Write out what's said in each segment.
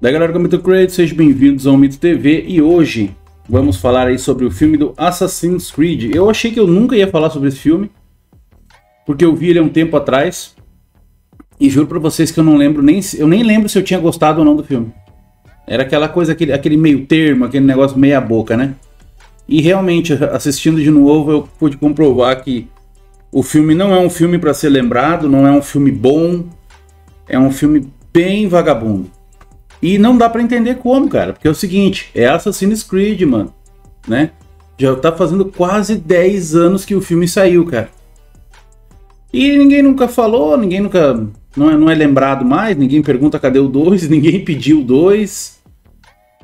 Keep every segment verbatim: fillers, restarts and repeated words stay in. Daí galera do MitoKratos, sejam bem-vindos ao Mito T V e hoje vamos falar aí sobre o filme do Assassin's Creed. Eu achei que eu nunca ia falar sobre esse filme, porque eu vi ele há um tempo atrás e juro pra vocês que eu não lembro nem, eu nem lembro se eu tinha gostado ou não do filme. Era aquela coisa, aquele, aquele meio termo, aquele negócio meia boca, né? E realmente, assistindo de novo, eu pude comprovar que o filme não é um filme pra ser lembrado, não é um filme bom, é um filme bem vagabundo. E não dá pra entender como, cara, porque é o seguinte, é Assassin's Creed, mano, né? Já tá fazendo quase dez anos que o filme saiu, cara. E ninguém nunca falou, ninguém nunca... Não é, não é lembrado mais, ninguém pergunta cadê o dois, ninguém pediu o dois.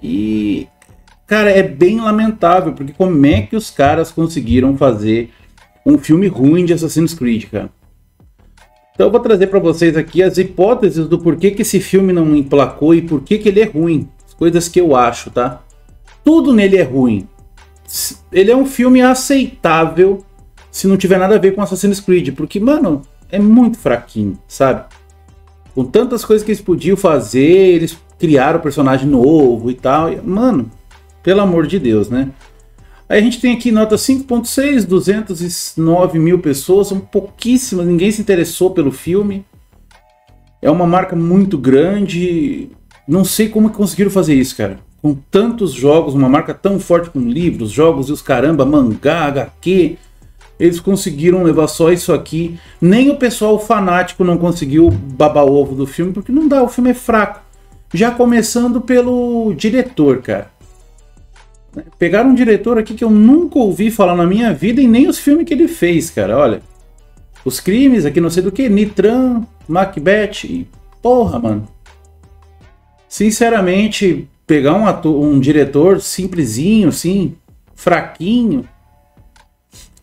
E... Cara, é bem lamentável, porque como é que os caras conseguiram fazer um filme ruim de Assassin's Creed, cara? Então eu vou trazer para vocês aqui as hipóteses do porquê que esse filme não emplacou e porquê que ele é ruim. As coisas que eu acho, tá? Tudo nele é ruim. Ele é um filme aceitável se não tiver nada a ver com Assassin's Creed. Porque, mano, é muito fraquinho, sabe? Com tantas coisas que eles podiam fazer, eles criaram um personagem novo e tal. E, mano, pelo amor de Deus, né? Aí a gente tem aqui nota cinco ponto seis, duzentas e nove mil pessoas, são pouquíssimas, ninguém se interessou pelo filme. É uma marca muito grande, não sei como conseguiram fazer isso, cara. Com tantos jogos, uma marca tão forte com livros, jogos e os caramba, mangá, H Q, eles conseguiram levar só isso aqui. Nem o pessoal fanático não conseguiu babar o ovo do filme, porque não dá, o filme é fraco. Já começando pelo diretor, cara. Pegaram um diretor aqui que eu nunca ouvi falar na minha vida e nem os filmes que ele fez, cara, olha. Os crimes aqui, não sei do que, Nitran, Macbeth e... Porra, mano. Sinceramente, pegar um, ator, um diretor simplesinho, assim, fraquinho.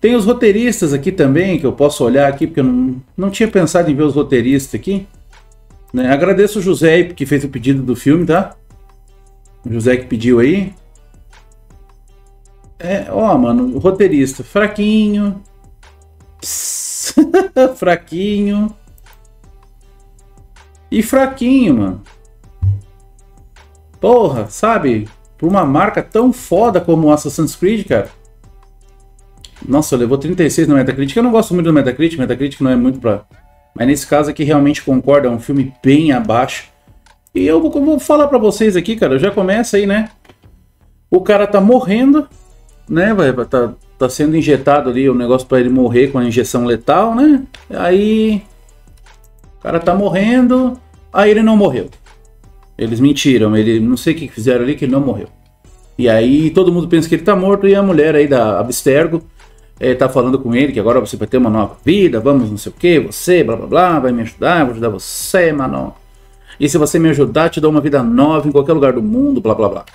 Tem os roteiristas aqui também, que eu posso olhar aqui, porque eu não, não tinha pensado em ver os roteiristas aqui. Né? Agradeço o José, que fez o pedido do filme, tá? O José que pediu aí. É, ó, mano, o roteirista, fraquinho, pss, fraquinho e fraquinho, mano. Porra, sabe? Pra uma marca tão foda como o Assassin's Creed, cara. Nossa, levou trinta e seis no Metacritic. Eu não gosto muito do Metacritic, Metacritic não é muito pra... Mas nesse caso aqui realmente concordo, é um filme bem abaixo. E eu vou, vou falar pra vocês aqui, cara, já começa aí, né? O cara tá morrendo... Né, vai, tá, tá sendo injetado ali o negócio pra ele morrer com a injeção letal, né? Aí o cara tá morrendo, aí ele não morreu. Eles mentiram, ele não sei o que fizeram ali que ele não morreu. E aí todo mundo pensa que ele tá morto e a mulher aí da Abstergo é, tá falando com ele que agora você vai ter uma nova vida, vamos não sei o que, você, blá blá blá, vai me ajudar, vou ajudar você, mano. E se você me ajudar, te dou uma vida nova em qualquer lugar do mundo, blá blá blá.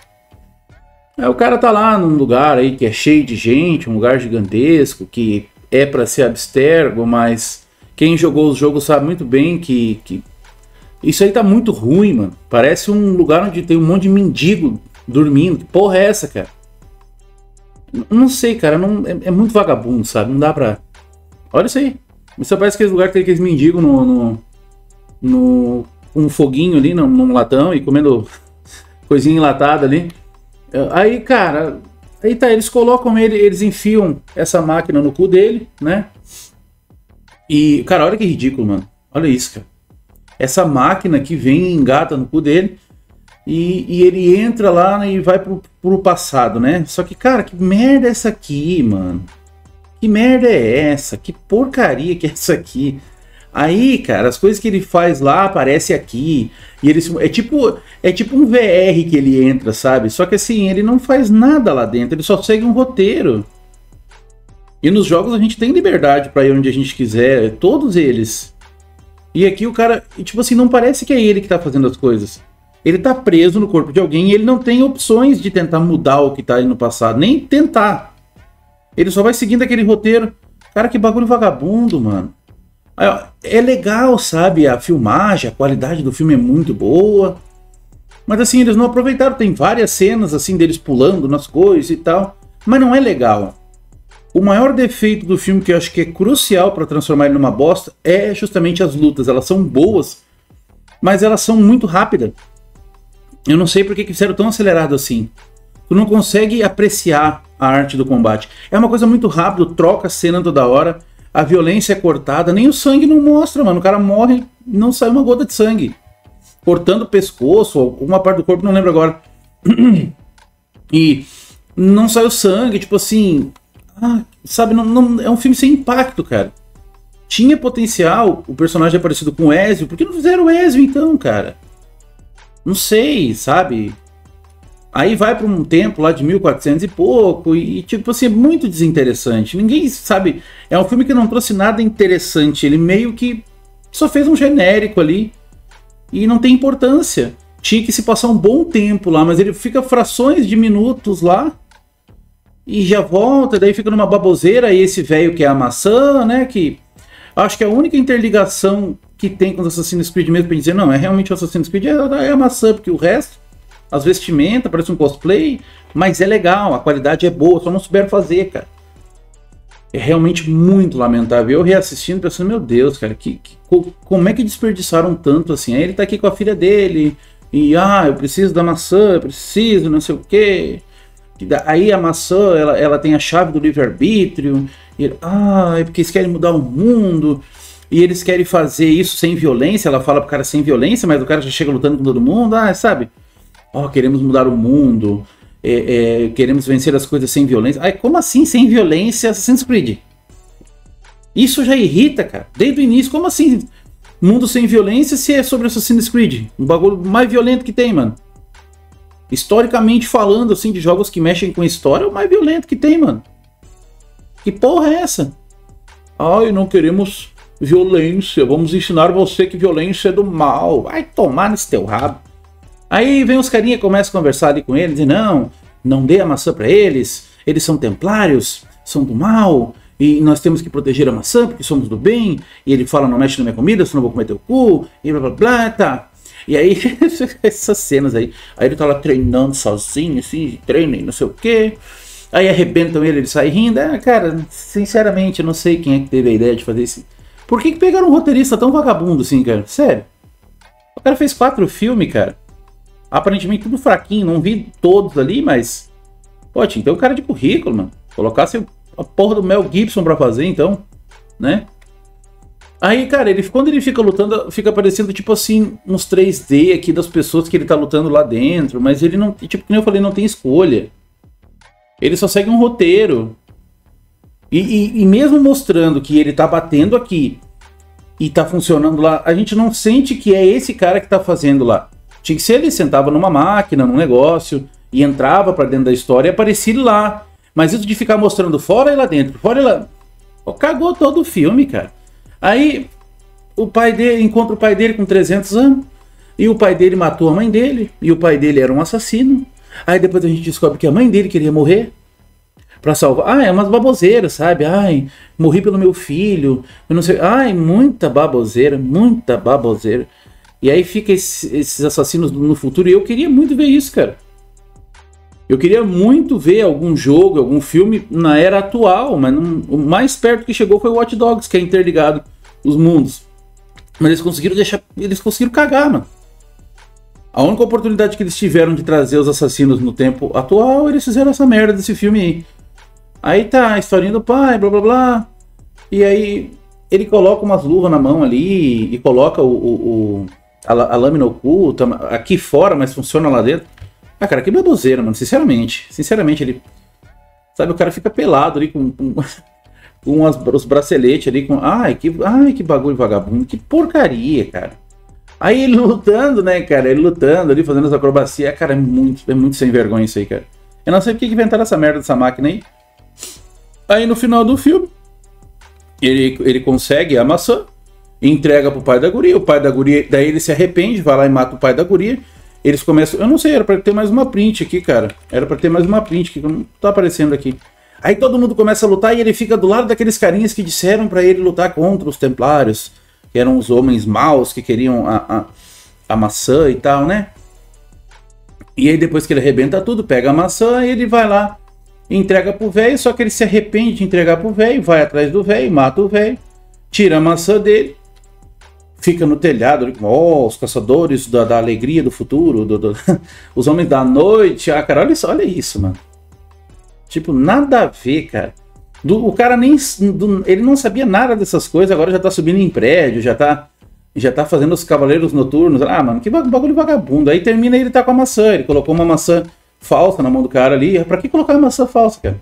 Aí o cara tá lá num lugar aí que é cheio de gente, um lugar gigantesco, que é pra ser Abstergo, mas quem jogou os jogos sabe muito bem que, que... Isso aí tá muito ruim, mano. Parece um lugar onde tem um monte de mendigo dormindo. Que porra é essa, cara? Não sei, cara. Não... É, é muito vagabundo, sabe? Não dá pra... Olha isso aí. Isso parece que é lugar que tem aqueles mendigos no, no, no... Um foguinho ali, num, num latão, e comendo coisinha enlatada ali. Aí, cara, aí tá, eles colocam ele, eles enfiam essa máquina no cu dele, né? E, cara, olha que ridículo, mano. Olha isso, cara. Essa máquina que vem e engata no cu dele e, e ele entra lá, né, e vai pro, pro passado, né? Só que, cara, que merda é essa aqui, mano? Que merda é essa? Que porcaria que é essa aqui? Aí, cara, as coisas que ele faz lá aparecem aqui. E ele se... é, tipo, é tipo um V R que ele entra, sabe? Só que assim, ele não faz nada lá dentro. Ele só segue um roteiro. E nos jogos a gente tem liberdade pra ir onde a gente quiser. Todos eles. E aqui o cara... Tipo assim, não parece que é ele que tá fazendo as coisas. Ele tá preso no corpo de alguém e ele não tem opções de tentar mudar o que tá ali no passado. Nem tentar. Ele só vai seguindo aquele roteiro. Cara, que bagulho vagabundo, mano. É legal, sabe? A filmagem, a qualidade do filme é muito boa. Mas assim, eles não aproveitaram. Tem várias cenas assim deles pulando nas coisas e tal. Mas não é legal. O maior defeito do filme, que eu acho que é crucial para transformar ele numa bosta, é justamente as lutas. Elas são boas, mas elas são muito rápidas. Eu não sei porque que fizeram tão acelerado assim. Tu não consegue apreciar a arte do combate. É uma coisa muito rápida, troca a cena toda hora, a violência é cortada, nem o sangue não mostra, mano. O cara morre, não sai uma gota de sangue. Cortando o pescoço, alguma parte do corpo, não lembro agora. E não sai o sangue, tipo assim... Ah, sabe, não, não, é um filme sem impacto, cara. Tinha potencial, o personagem é parecido com o Ezio. Por que não fizeram o Ezio então, cara? Não sei, sabe? Aí vai para um tempo lá de mil e quatrocentos e pouco e, tipo assim, é muito desinteressante. Ninguém sabe... É um filme que não trouxe nada interessante. Ele meio que só fez um genérico ali e não tem importância. Tinha que se passar um bom tempo lá, mas ele fica frações de minutos lá e já volta, daí fica numa baboseira. E esse velho que é a maçã, né, que... Acho que a única interligação que tem com os Assassin's Creed mesmo pra dizer, não, é realmente o Assassin's Creed, é a maçã, porque o resto, as vestimentas, parece um cosplay, mas é legal, a qualidade é boa, só não souberam fazer, cara. É realmente muito lamentável. Eu reassistindo, pensando, meu Deus, cara, que, que, como é que desperdiçaram tanto assim? Aí ele tá aqui com a filha dele, e ah, eu preciso da maçã, eu preciso, não sei o quê. Aí a maçã, ela, ela tem a chave do livre-arbítrio, e, ah, é porque eles querem mudar o mundo, e eles querem fazer isso sem violência. Ela fala pro cara sem violência, mas o cara já chega lutando com todo mundo, ah, sabe? Oh, queremos mudar o mundo, é, é, queremos vencer as coisas sem violência. Ai, como assim sem violência Assassin's Creed? Isso já irrita, cara, desde o início. Como assim mundo sem violência se é sobre Assassin's Creed? Um bagulho mais violento que tem, mano. Historicamente falando, assim, de jogos que mexem com história, é o mais violento que tem, mano. Que porra é essa? Ai, não queremos violência, vamos ensinar você que violência é do mal. Vai tomar nesse teu rabo. Aí vem os carinha, começa a conversar ali com eles e não, não dê a maçã pra eles, eles são templários, são do mal, e nós temos que proteger a maçã porque somos do bem, e ele fala, não mexe na minha comida, senão eu vou comer teu cu, e blá blá blá, tá. E aí, essas cenas aí. Aí ele tá lá treinando sozinho, assim, treina e não sei o quê. Aí arrebentam ele, ele sai rindo. Ah, cara, sinceramente, eu não sei quem é que teve a ideia de fazer isso. Por que que pegaram um roteirista tão vagabundo assim, cara? Sério. O cara fez quatro filmes, cara. Aparentemente tudo fraquinho, não vi todos ali, mas... Pô, tinha que ter um cara de currículo, mano. Colocasse a porra do Mel Gibson pra fazer, então, né? Aí, cara, ele, quando ele fica lutando, fica parecendo, tipo assim, uns três D aqui das pessoas que ele tá lutando lá dentro. Mas ele não, tipo, como eu falei, não tem escolha. Ele só segue um roteiro. E, e, e mesmo mostrando que ele tá batendo aqui e tá funcionando lá, a gente não sente que é esse cara que tá fazendo lá. Tinha que ser ele, sentava numa máquina, num negócio, e entrava pra dentro da história e aparecia ele lá. Mas isso de ficar mostrando fora e lá dentro, fora e lá... Pô, cagou todo o filme, cara. Aí o pai dele encontra o pai dele com trezentos anos, e o pai dele matou a mãe dele, e o pai dele era um assassino. Aí depois a gente descobre que a mãe dele queria morrer pra salvar. Ah, é umas baboseiras, sabe? Ai, morri pelo meu filho, eu não sei. Ai, muita baboseira, muita baboseira. E aí fica esse, esses assassinos no futuro. E eu queria muito ver isso, cara. Eu queria muito ver algum jogo, algum filme na era atual, mas não, o mais perto que chegou foi o Watch Dogs, que é interligado os mundos. Mas eles conseguiram deixar, eles conseguiram cagar, mano. A única oportunidade que eles tiveram de trazer os assassinos no tempo atual, eles fizeram essa merda desse filme aí. Aí tá a historinha do pai, blá blá blá. E aí ele coloca umas luvas na mão ali e coloca o, o, o, a, a lâmina oculta aqui fora, mas funciona lá dentro. Ah, cara, que baboseira, mano, sinceramente. Sinceramente, ele... Sabe, o cara fica pelado ali com, com, com as, os braceletes ali, com... Ai que, ai, que bagulho vagabundo, que porcaria, cara. Aí ele lutando, né, cara, ele lutando ali, fazendo as acrobacias. Cara, é muito, é muito sem vergonha isso aí, cara. Eu não sei porque que inventaram essa merda dessa máquina aí. Aí no final do filme, ele, ele consegue a maçã, entrega pro pai da guria, o pai da guria... Daí ele se arrepende, vai lá e mata o pai da guria. Eles começam... Eu não sei, era pra ter mais uma print aqui, cara. Era pra ter mais uma print que não tá aparecendo aqui. Aí todo mundo começa a lutar e ele fica do lado daqueles carinhas que disseram pra ele lutar contra os templários, que eram os homens maus que queriam a, a, a maçã e tal, né? E aí depois que ele arrebenta tudo, pega a maçã e ele vai lá, entrega pro velho, só que ele se arrepende de entregar pro velho, vai atrás do velho, mata o velho, tira a maçã dele. fica no telhado, oh, os caçadores da, da alegria do futuro, do, do... os homens da noite. Ah, cara, olha isso, olha isso, mano. Tipo, nada a ver, cara. Do, o cara nem... Do, ele não sabia nada dessas coisas, agora já tá subindo em prédio, já tá... Já tá fazendo os cavaleiros noturnos. Ah, mano, que bagulho vagabundo. Aí termina ele tá com a maçã. Ele colocou uma maçã falsa na mão do cara ali. Pra que colocar a maçã falsa, cara?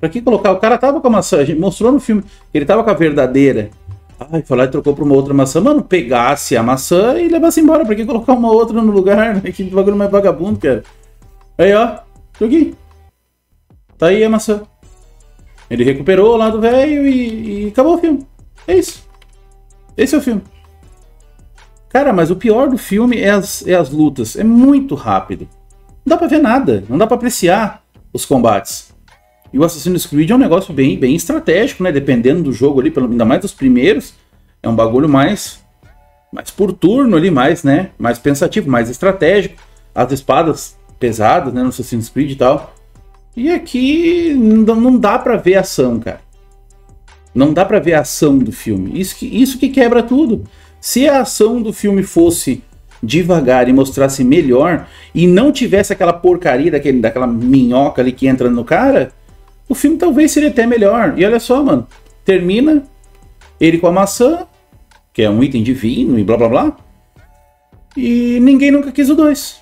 Pra que colocar? O cara tava com a maçã. A gente mostrou no filme. Ele tava com a verdadeira. Ai, foi lá e trocou pra uma outra maçã. Mano, pegasse a maçã e levasse embora. Pra que colocar uma outra no lugar? Que bagulho mais vagabundo, cara. Aí, ó. Joguei. Tá aí a maçã. Ele recuperou lá do velho e, e acabou o filme. É isso. Esse é o filme. Cara, mas o pior do filme é as, é as lutas. É muito rápido. Não dá pra ver nada. Não dá pra apreciar os combates. E o Assassin's Creed é um negócio bem, bem estratégico, né? Dependendo do jogo ali, pelo, ainda mais dos primeiros. É um bagulho mais, mais por turno ali, mais, né? Mais pensativo, mais estratégico. As espadas pesadas, né? No Assassin's Creed e tal. E aqui não dá pra ver ação, cara. Não dá pra ver a ação do filme. Isso que, isso que quebra tudo. Se a ação do filme fosse devagar e mostrasse melhor, e não tivesse aquela porcaria daquele, daquela minhoca ali que entra no cara, o filme talvez seria até melhor. E olha só, mano. Termina ele com a maçã, que é um item divino e blá blá blá. E ninguém nunca quis o dois.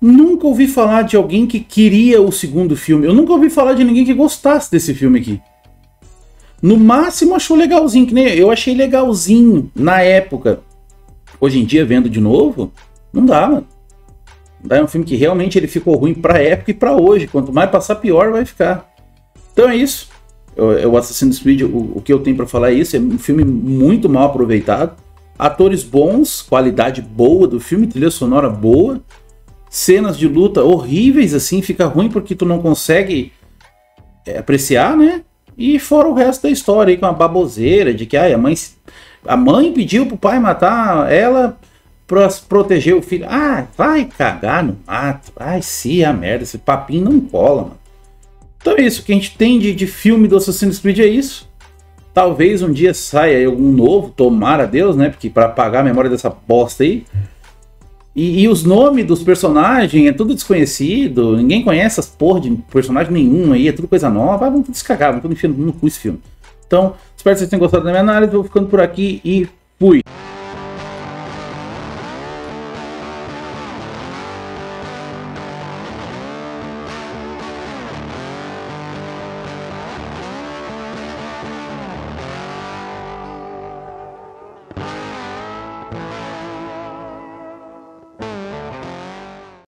Nunca ouvi falar de alguém que queria o segundo filme. Eu nunca ouvi falar de ninguém que gostasse desse filme aqui. No máximo achou legalzinho, que nem eu, eu achei legalzinho na época. Hoje em dia, vendo de novo, não dá, mano. Não dá, é um filme que realmente ele ficou ruim pra época e pra hoje. Quanto mais passar, pior vai ficar. Então é isso. O Assassin's Creed, o, o que eu tenho pra falar é isso. É um filme muito mal aproveitado. Atores bons, qualidade boa do filme, trilha sonora boa. Cenas de luta horríveis, assim, fica ruim porque tu não consegue é, apreciar, né? E fora o resto da história aí com a baboseira de que ai, a, mãe, a mãe pediu pro pai matar ela pra proteger o filho. Ah, vai cagar no mato. Ai, se a merda, esse papinho não cola, mano. Então é isso, o que a gente tem de, de filme do Assassin's Creed é isso. Talvez um dia saia algum novo, tomara a Deus, né? Porque pra apagar a memória dessa bosta aí. E, e os nomes dos personagens é tudo desconhecido, ninguém conhece as porra de personagem nenhum aí, é tudo coisa nova, ah, vamos tudo descagar, vamos tudo enfiando no cu esse filme. Então, espero que vocês tenham gostado da minha análise, vou ficando por aqui e fui!